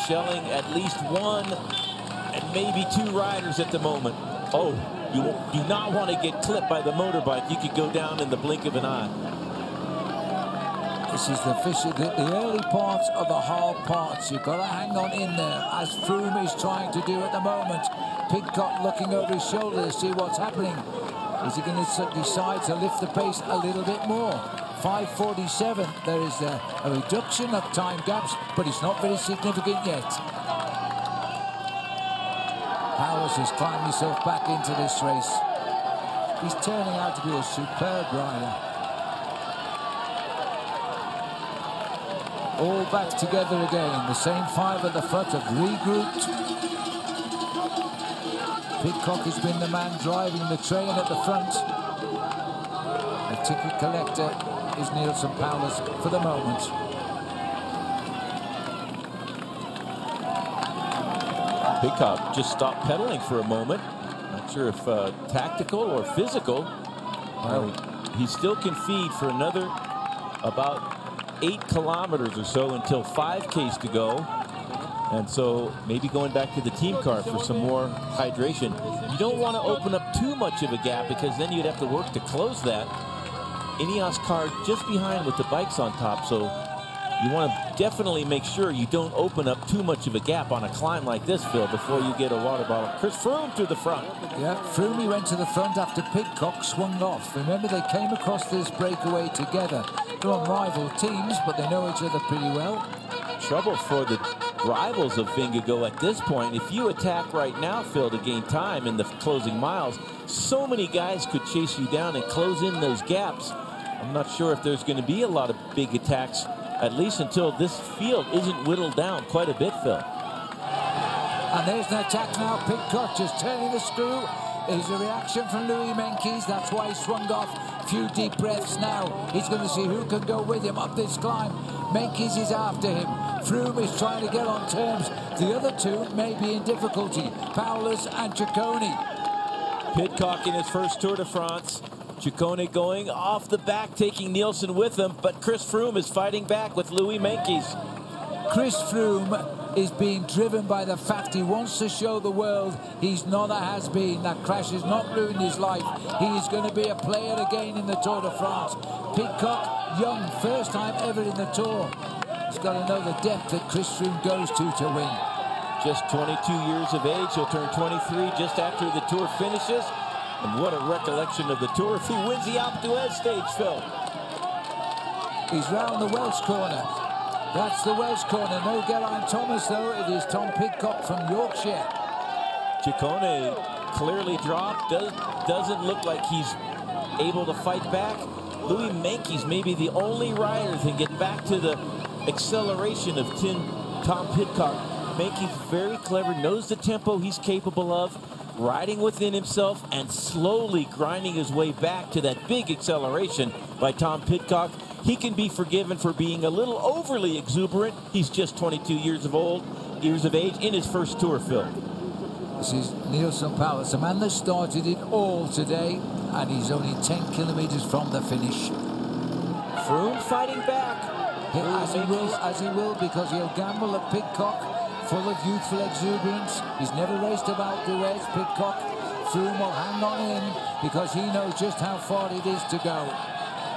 shelling at least one and maybe two riders at the moment. Oh. You do not want to get clipped by the motorbike. You could go down in the blink of an eye. This is the, fish, the, the early parts of the hard parts. You've got to hang on in there, as Froome is trying to do at the moment. Pidcock looking over his shoulder to see what's happening. Is he going to decide to lift the pace a little bit more? five forty-seven, there is a, a reduction of time gaps, but it's not very significant yet. Powless has climbed himself back into this race. He's turning out to be a superb rider. All back together again. The same five at the front have regrouped. Pidcock has been the man driving the train at the front. The ticket collector is Neilson Powless for the moment. Pidcock just stopped pedaling for a moment. Not sure if uh, tactical or physical. Wow. Uh, he still can feed for another about eight kilometers or so until five Ks to go. And so maybe going back to the team car for some more hydration. You don't want to open up too much of a gap because then you'd have to work to close that. Ineos car just behind with the bikes on top. So you want to definitely make sure you don't open up too much of a gap on a climb like this, Phil, before you get a water bottle. Chris Froome to the front. Yeah, Froome went to the front after Pidcock swung off. Remember, they came across this breakaway together. They're on rival teams, but they know each other pretty well. Trouble for the rivals of Vingegaard at this point. If you attack right now, Phil, to gain time in the closing miles, so many guys could chase you down and close in those gaps. I'm not sure if there's going to be a lot of big attacks, at least until this field isn't whittled down quite a bit, Phil. And there's an attack now. Pidcock just turning the screw. There's a reaction from Louis Meintjes. That's why he swung off. A few deep breaths now. He's going to see who can go with him up this climb. Meintjes is after him. Froome is trying to get on terms. The other two may be in difficulty. Powless and Ciccone. Pidcock in his first Tour de France. Ciccone going off the back, taking Neilson with him, but Chris Froome is fighting back with Louis Meintjes. Chris Froome is being driven by the fact he wants to show the world he's not a has-been. That crash has not ruined his life. He is going to be a player again in the Tour de France. Pidcock, young, first time ever in the Tour. He's got to know the depth that Chris Froome goes to to win. Just twenty-two years of age. He'll turn twenty-three just after the Tour finishes. And what a recollection of the Tour. If he wins the Alpe d'Huez stage, Phil. He's round the Welsh corner. That's the Welsh corner. No Geraint Thomas, though. It is Tom Pidcock from Yorkshire. Ciccone clearly dropped. Does, doesn't look like he's able to fight back. Louis Meintjes may be the only rider that can get back to the acceleration of Tim, Tom Pidcock. Meintjes very clever, knows the tempo he's capable of, riding within himself and slowly grinding his way back to that big acceleration by Tom Pidcock. He can be forgiven for being a little overly exuberant. He's just twenty-two years of old, years of age in his first Tour, Phil. This is Neilson Powless, a man that started it all today, and he's only ten kilometers from the finish. Froome fighting back. He, as, he will, as he will, because he'll gamble at Pidcock. Full of youthful exuberance. He's never raced about the Alpe d'Huez. Pidcock, Froome will hang on in because he knows just how far it is to go.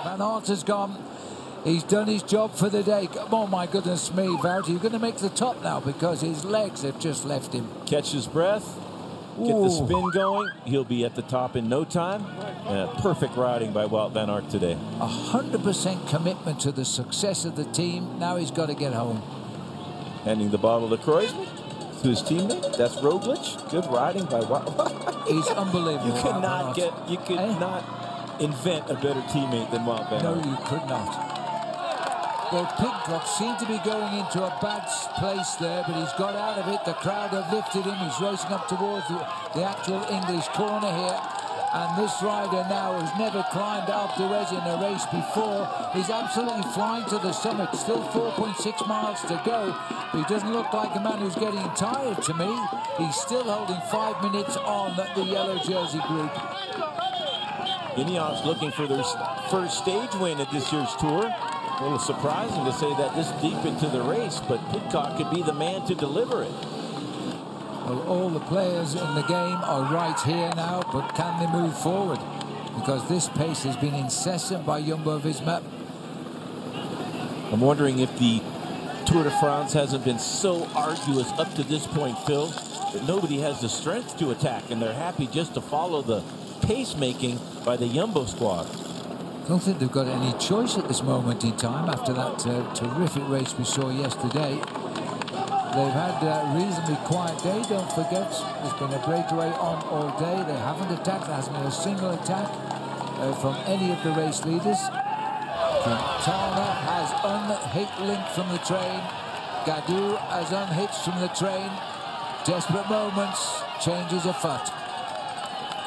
Van Aert has gone. He's done his job for the day. Oh, my goodness me, Wout. He's going to make the top now because his legs have just left him. Catch his breath. Get Ooh. the spin going. He'll be at the top in no time. Uh, perfect riding by Wout Van Aert today. one hundred percent commitment to the success of the team. Now he's got to get home. Handing the bottle to Kruijswijk, to his teammate. That's Roglic. Good riding by Wout. He's unbelievable. You could not get, you could eh? not invent a better teammate than Wout Van Aert. No, you could not. Well, Pidcock seemed to be going into a bad place there, but he's got out of it. The crowd have lifted him. He's racing up towards the, the actual English corner here. And this rider now, who's never climbed Alpe d'Huez in a race before, is absolutely flying to the summit. Still four point six miles to go, but he doesn't look like a man who's getting tired to me. He's still holding five minutes on the yellow jersey group. Ineos looking for their first stage win at this year's Tour. A little surprising to say that this deep into the race, but Pidcock could be the man to deliver it. Well, all the players in the game are right here now, but can they move forward? Because this pace has been incessant by Jumbo Visma. I'm wondering if the Tour de France hasn't been so arduous up to this point, Phil, that nobody has the strength to attack, and they're happy just to follow the pace making by the Jumbo squad. I don't think they've got any choice at this moment in time after that uh, terrific race we saw yesterday. They've had a reasonably quiet day, don't forget. There's been a breakaway on all day. They haven't attacked. There hasn't been a single attack uh, from any of the race leaders. Quintana has unhitched Link from the train. Gaudu has unhitched from the train. Desperate moments, changes afoot.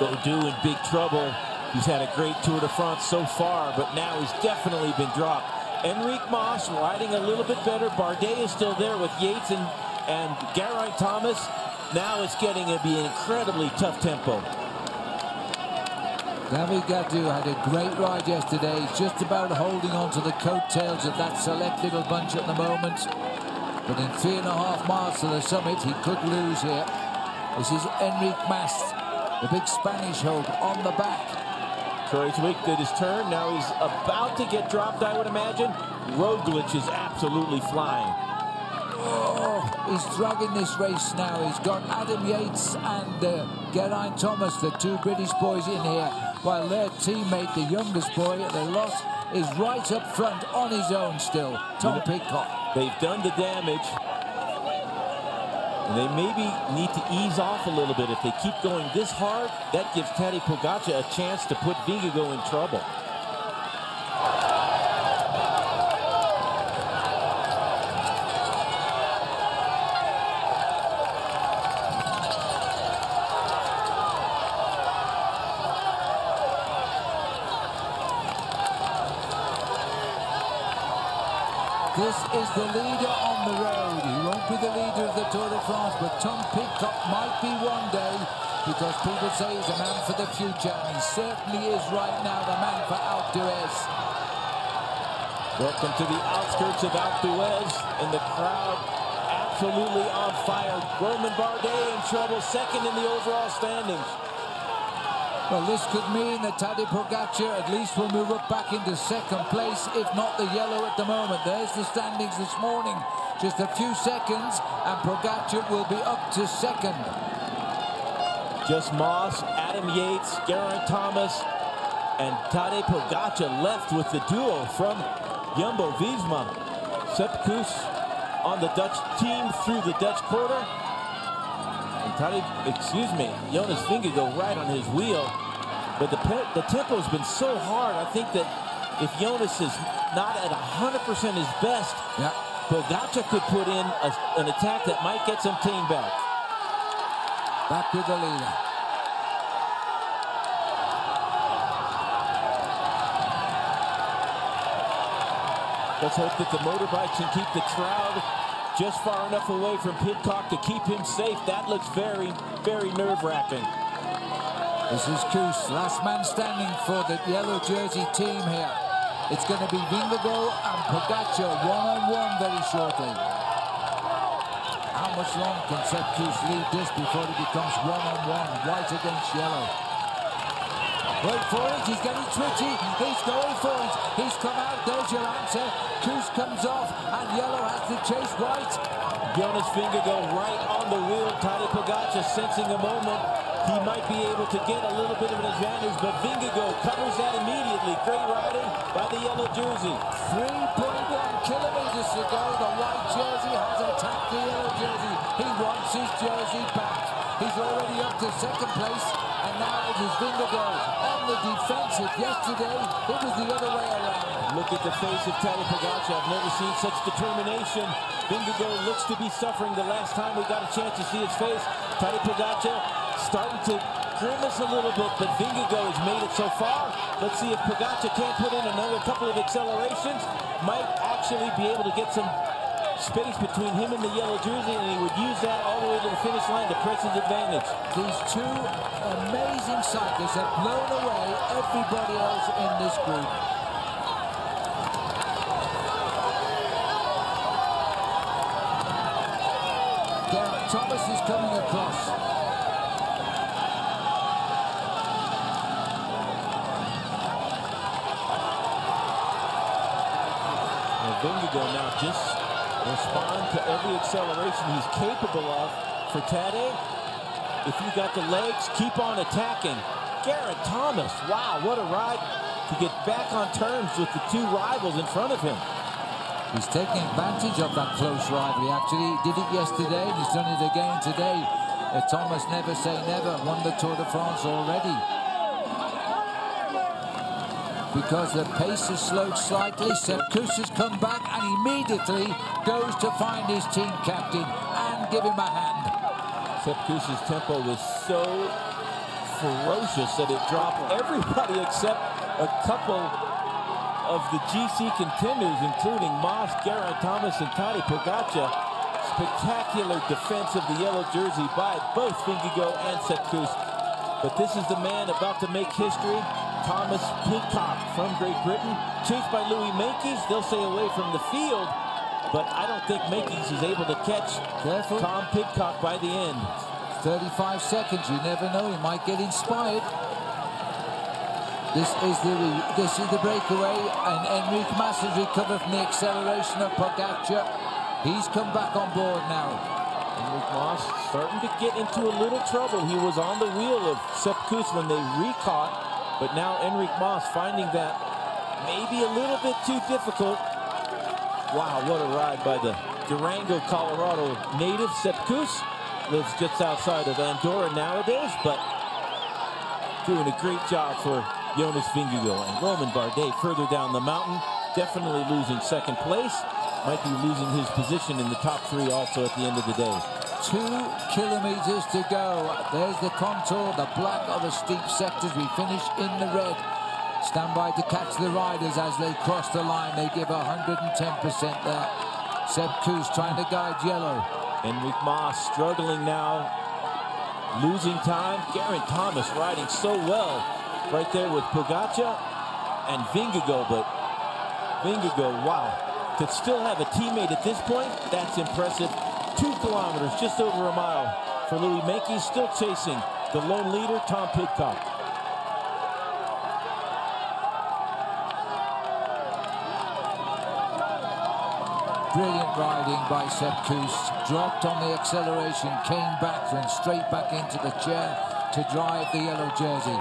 Gaudu in big trouble. He's had a great Tour de France so far, but now he's definitely been dropped. Enric Mas riding a little bit better. Bardet is still there with Yates and, and Geraint Thomas. Now it's getting to be an incredibly tough tempo. David Gaudu had a great ride yesterday. He's just about holding on to the coattails of that select little bunch at the moment. But in three and a half miles to the summit, he could lose here. This is Enric Mas, the big Spanish hold on the back. Kruijswijk did his turn. Now he's about to get dropped, I would imagine. Roglic is absolutely flying. Oh, he's dragging this race now. He's got Adam Yates and uh, Geraint Thomas, the two British boys, in here, while their teammate, the youngest boy at the lot, is right up front on his own still, Tom Pidcock. They've done the damage. They maybe need to ease off a little bit. If they keep going this hard, that gives Tadej Pogačar a chance to put Vingegaard in trouble. This is the leader on the road. He won't be the leader of the Tour de France, but Tom Pidcock might be one day, because people say he's a man for the future, and he certainly is right now the man for Alpe d'Huez. Welcome to the outskirts of Alpe d'Huez, and the crowd absolutely on fire. Roman Bardet in trouble, second in the overall standings. Well, this could mean that Tadej Pogačar at least will move up back into second place, if not the yellow at the moment. There's the standings this morning. Just a few seconds, and Pogačar will be up to second. Just Moss, Adam Yates, Geraint Thomas, and Tadej Pogačar left with the duo from Jumbo Visma. Sepp Kuss on the Dutch team through the Dutch quarter. Tadej, excuse me, Jonas Vingegaard right on his wheel, but the, the tempo's been so hard. I think that if Jonas is not at one hundred percent his best, yeah, Pogačar could put in a, an attack that might get some team back. Back to the leader. Let's hope that the motorbike can keep the crowd just far enough away from Pidcock to keep him safe. That looks very, very nerve-wracking. This is Kuss, last man standing for the yellow jersey team here. It's going to be Vingegaard and Pogačar one-on-one very shortly. How much long can Sepp Kuss lead this before he becomes one-on-one, right against yellow? Wait for it, he's getting twitchy, he's going for it, he's come out, there's your answer. Kuss comes off, and yellow has to chase white. Jonas Vingegaard right on the wheel. Tadej Pogačar sensing a moment he might be able to get a little bit of an advantage, but Vingegaard covers that immediately. Great riding by the yellow jersey. three point one kilometers to go, the white jersey has attacked the yellow jersey. He wants his jersey back. He's already up to second place, and now it is Vingegaard on the defensive. Yesterday, it was the other way around. Look at the face of Tadej Pogačar. I've never seen such determination. Vingegaard looks to be suffering. The last time we got a chance to see his face, Tadej Pogačar starting to grimace a little bit, but Vingegaard has made it so far. Let's see if Pogačar can't put in another couple of accelerations. Might actually be able to get some space between him and the yellow jersey, and he would use that all the way to the finish line to press his advantage. These two amazing cyclists have blown away everybody else in this group. Geraint Thomas is coming across. Well, Vingegaard now just respond to every acceleration he's capable of. For Tadej, if you got the legs, keep on attacking. Geraint Thomas, wow, what a ride to get back on terms with the two rivals in front of him. He's taking advantage of that close rivalry, actually. He did it yesterday, he's done it again today. Uh, Thomas, never say never, won the Tour de France already. Because the pace has slowed slightly, Sepp Kuss has come back and immediately goes to find his team captain and give him a hand. Sepp Kuss's tempo was so ferocious that it dropped everybody except a couple of the G C contenders, including Mas, Geraint Thomas, and Tadej Pogačar. Spectacular defense of the yellow jersey by both Vingegaard and Sepp Kuss. But this is the man about to make history. Thomas Pidcock from Great Britain, chased by Louis Meintjes. They'll stay away from the field, but I don't think Meintjes is able to catch Careful. Tom Pidcock by the end. thirty-five seconds, you never know, he might get inspired. This is the this is the breakaway, and Enric Mas has recovered from the acceleration of Pogačar. He's come back on board now. Enric Mas starting to get into a little trouble. He was on the wheel of Sepp Kuss when they re-caught, but now Enric Mas finding that maybe a little bit too difficult. Wow, what a ride by the Durango, Colorado native. Sepp Kuss lives just outside of Andorra nowadays, but doing a great job for Jonas Vingegaard. And Roman Bardet further down the mountain, definitely losing second place. Might be losing his position in the top three also at the end of the day. Two kilometers to go. There's the contour, the black of the steep sectors. We finish in the red. Stand by to catch the riders as they cross the line. They give one hundred ten percent there. Sepp Kuss trying to guide yellow. Enric Mas struggling now. Losing time. Geraint Thomas riding so well. Right there with Pogačar and Vingegaard. But Vingegaard, wow. To still have a teammate at this point, that's impressive. Two kilometers, just over a mile for Louis Meintjes, still chasing the lone leader, Tom Pidcock. Brilliant riding by Sepp Kuss. Dropped on the acceleration, came back, went straight back into the chair to drive the yellow jersey.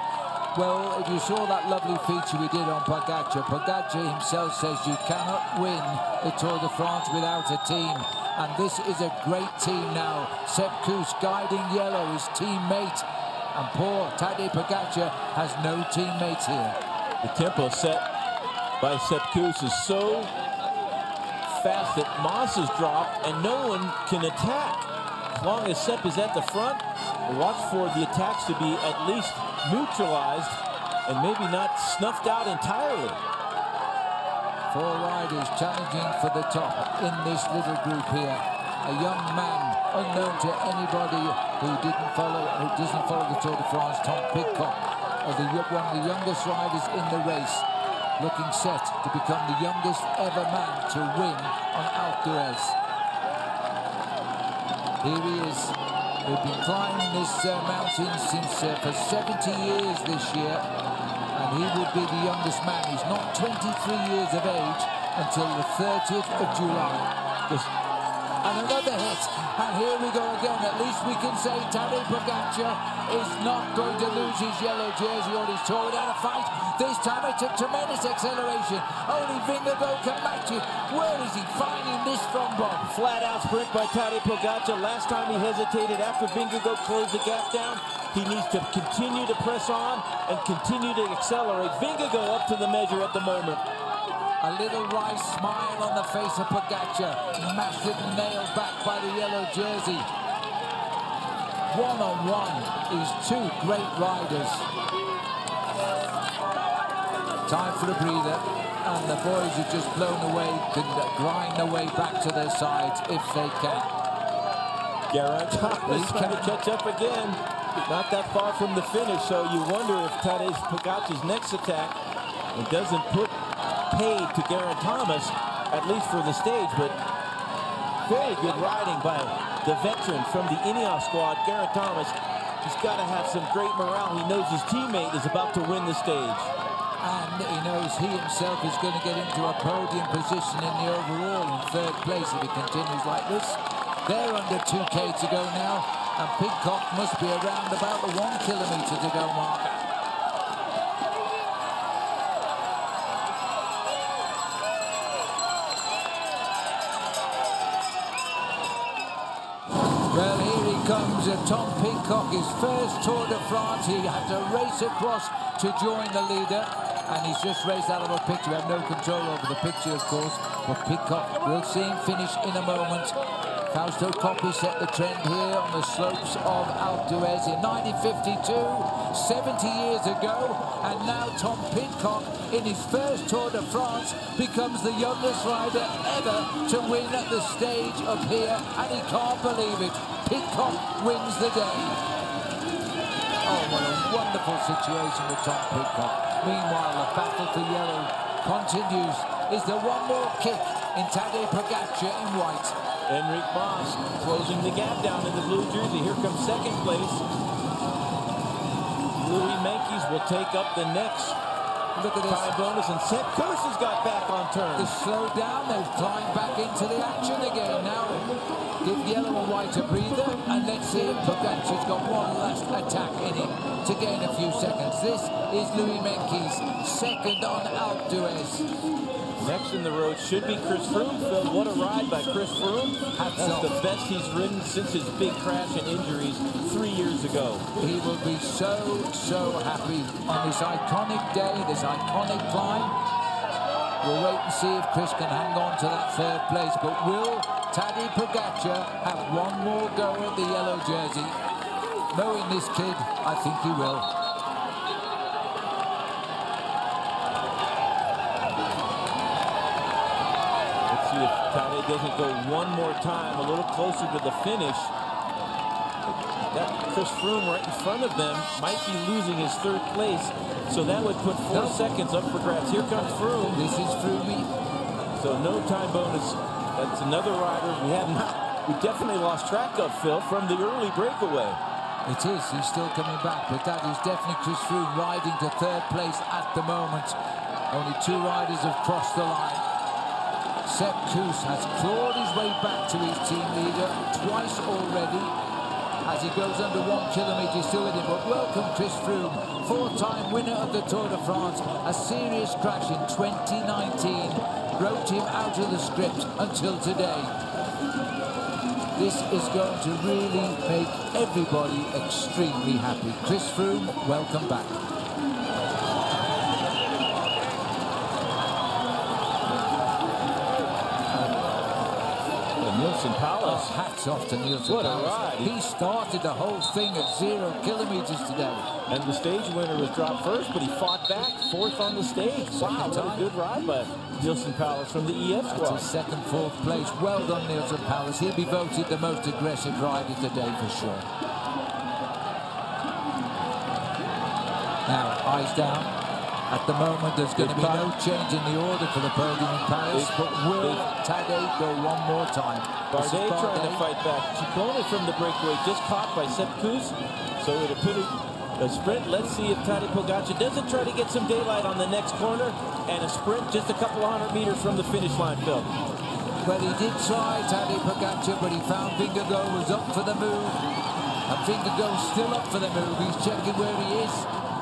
Well, if you saw that lovely feature we did on Pogačar, Pogačar himself says you cannot win the Tour de France without a team. And this is a great team now. Sepp Kuss guiding yellow, his teammate. And poor Tadej Pogačar has no teammates here. The tempo set by Sepp Kuss is so fast that Mas is dropped and no one can attack. As long as Sepp is at the front, watch for the attacks to be at least neutralized and maybe not snuffed out entirely. Four riders challenging for the top in this little group here. A young man unknown to anybody who didn't follow, who doesn't follow the Tour de France, Tom Pidcock, of the, one of the youngest riders in the race, looking set to become the youngest ever man to win on Alpe d'Huez. Here he is. We've been climbing this uh, mountain since uh, for seventy years this year, and he would be the youngest man. He's not twenty-three years of age until the thirtieth of July. Just... And another hit, and here we go again. At least we can say Tadej Pogačar is not going to lose his yellow jersey or his Tour without a fight. This time it took tremendous acceleration. Only Vingegaard can match it. Where is he finding this from, Bob? Flat out sprint by Tadej Pogačar. Last time he hesitated after Vingegaard closed the gap down. He needs to continue to press on and continue to accelerate. Vingegaard up to the measure at the moment. A little wry smile on the face of Pogačar. Massive nail back by the yellow jersey. One on one is two great riders. Time for a breather, and the boys are just blown away, can grind their way back to their sides if they can. Geraint Thomas trying to catch up again. Not that far from the finish, so you wonder if Tadej Pogačar's next attack it doesn't put paid to Geraint Thomas, at least for the stage, but very good riding by the veteran from the Ineos squad, Geraint Thomas. He's got to have some great morale. He knows his teammate is about to win the stage. And he knows he himself is going to get into a podium position in the overall in third place if he continues like this. They're under two K to go now, and Pidcock must be around about the one kilometre to go mark. Well, here he comes. Tom Pidcock, his first Tour de France. He had to race across to join the leader. And he's just raced out of a picture. We have no control over the picture, of course. But Pidcock, we'll see him finish in a moment. Fausto Coppi set the trend here on the slopes of Alpe d'Huez in nineteen fifty-two, seventy years ago. And now Tom Pidcock, in his first Tour de France, becomes the youngest rider ever to win at the stage up here. And he can't believe it. Pidcock wins the day. Oh, what a wonderful situation with Tom Pidcock. Meanwhile, the battle for yellow continues. Is there one more kick? in Tadej Pogačar in white. Enric Mas closing the gap down in the blue jersey. Here comes second place. Louis Meintjes will take up the next Look at five bonus, and Sepp Kuss has got back on turn. They slowed down, they've climbed back into the action again. Now give yellow and white a breather, and let's see if Pogačar's got one last attack in him to gain a few seconds. This is Louis Meintjes, second on Alpe d'Huez. Next in the road should be Chris Froome. Phil, what a ride by Chris Froome. That's off. The best he's ridden since his big crash and injuries three years ago. He will be so, so happy on this iconic day, this iconic climb. We'll wait and see if Chris can hang on to that third place, but will Tadej Pogačar have one more go at the yellow jersey? Knowing this kid, I think he will. Tadej doesn't go one more time, a little closer to the finish. That Chris Froome right in front of them might be losing his third place, so that would put four no. seconds up for grabs. Here comes Froome. This is Froome. So no time bonus. That's another rider we have not. We definitely lost track of, Phil, from the early breakaway. It is. He's still coming back, but that is definitely Chris Froome riding to third place at the moment. Only two riders have crossed the line. Sepp Kuss has clawed his way back to his team leader twice already as he goes under one kilometre still with him. But welcome Chris Froome, four-time winner of the Tour de France. A serious crash in twenty nineteen wrote him out of the script until today. This is going to really make everybody extremely happy. Chris Froome, welcome back. Neilson Powless. Oh, hats off to Neilson Powless. He started the whole thing at zero kilometers today. And the stage winner was dropped first, but he fought back, fourth on the stage. Wow, what a good ride by Neilson Powless from the E F squad. That's his second, fourth place. Well done, Neilson Powless. He'll be voted the most aggressive rider today for sure. Now, eyes down. At the moment, there's going to be no change in the order for the podium in Paris, but will Tadej go one more time? Bardet trying to fight back. Ciccone from the breakaway just caught by Sepp Kuss, so it'll put a sprint. Let's see if Tadej Pogačar doesn't try to get some daylight on the next corner, and a sprint just a couple of hundred meters from the finish line, Phil. Well, he did try, Tadej Pogačar, but he found Vingegaard was up for the move, and Vingegaard's still up for the move. He's checking where he is.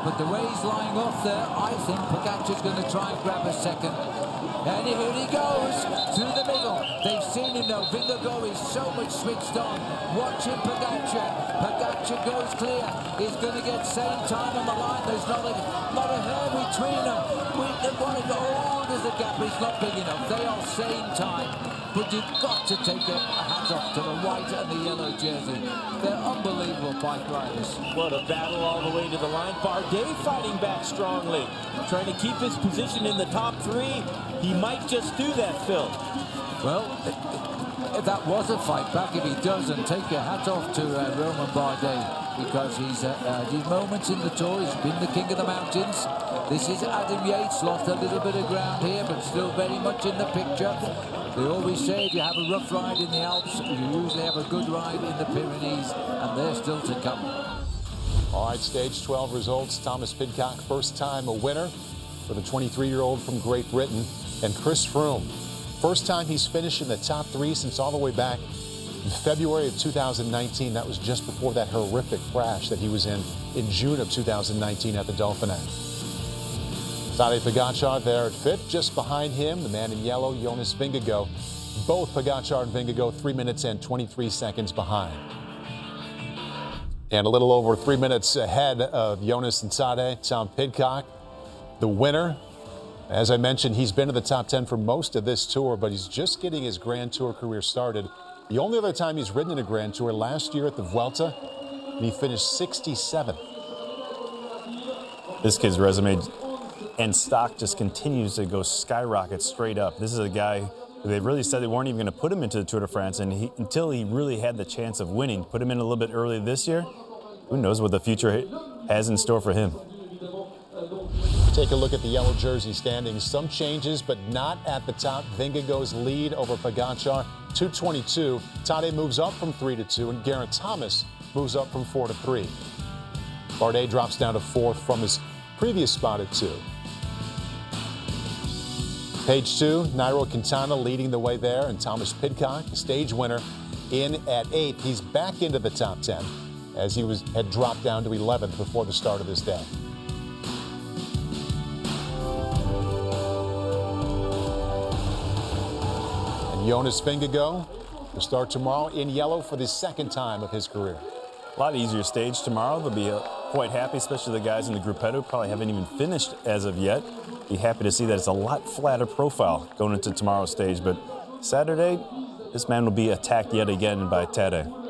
But the way he's lying off there, I think Pogačar's going to try and grab a second. And here he goes, through the middle. They've seen him now. Vingegaard is so much switched on. Watching Pogačar. Pogačar goes clear. He's going to get same time on the line. There's not a, not a hair between them. They've got it all. There's a gap, but it's not big enough. They are same time. But you've got to take a hat off to the white and the yellow jersey. They're unbelievable bike riders. What a battle all the way to the line. Bardet fighting back strongly, trying to keep his position in the top three. He might just do that, Phil. Well, if that was a fight back, if he doesn't, take your hat off to uh, Roman Bardet, because he's uh, had his moments in the Tour. He's been the king of the mountains. This is Adam Yates, lost a little bit of ground here, but still very much in the picture. They always say if you have a rough ride in the Alps, you usually have a good ride in the Pyrenees, and they're still to come. All right, stage twelve results. Thomas Pidcock, first time a winner for the twenty-three-year-old from Great Britain. And Chris Froome, first time he's finished in the top three since all the way back in February of two thousand nineteen. That was just before that horrific crash that he was in in June of two thousand nineteen at the Dauphiné. Tadej Pogačar there at fifth, just behind him, the man in yellow, Jonas Vingegaard. Both Pogačar and Vingegaard three minutes and twenty-three seconds behind. And a little over three minutes ahead of Jonas and Tadej, Tom Pidcock, the winner. As I mentioned, he's been in the top ten for most of this tour, but he's just getting his Grand Tour career started. The only other time he's ridden in a Grand Tour, last year at the Vuelta, and he finished sixty-seventh. This kid's resume and stock just continues to go skyrocket straight up. This is a guy they really said they weren't even going to put him into the Tour de France, and he, until he really had the chance of winning, put him in a little bit early this year. Who knows what the future has in store for him. Take a look at the yellow jersey standings. Some changes, but not at the top. Vingegaard's lead over Pogačar, two twenty-two. Tadej moves up from three to two, and Geraint Thomas moves up from four to three. Bardet drops down to fourth from his previous spot at two. Page two, Nairo Quintana leading the way there, and Thomas Pidcock, the stage winner, in at eighth. He's back into the top ten, as he was had dropped down to eleventh before the start of this day. And Jonas Vingegaard will start tomorrow in yellow for the second time of his career. A lot easier stage tomorrow. They'll be quite happy, especially the guys in the gruppetto who probably haven't even finished as of yet. Be happy to see that it's a lot flatter profile going into tomorrow's stage, but Saturday, this man will be attacked yet again by Tadej.